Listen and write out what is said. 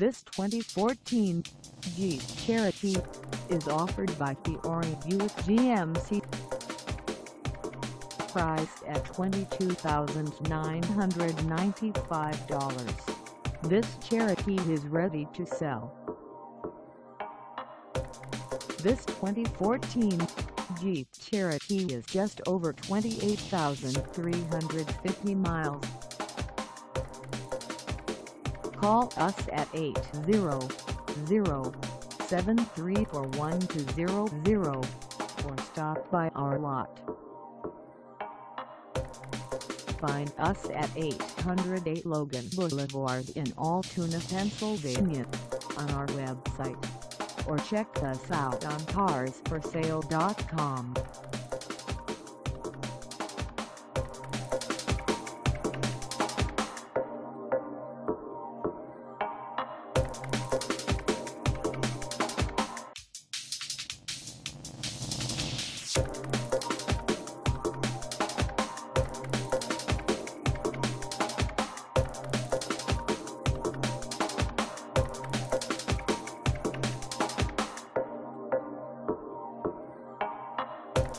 This 2014 Jeep Cherokee is offered by Fiore Buick GMC. Priced at $22,995, this Cherokee is ready to sell. This 2014 Jeep Cherokee is just over 28,350 miles. Call us at 800-734-1200 or stop by our lot. Find us at 808 Logan Boulevard in Altoona, Pennsylvania, on our website, or check us out on carsforsale.com.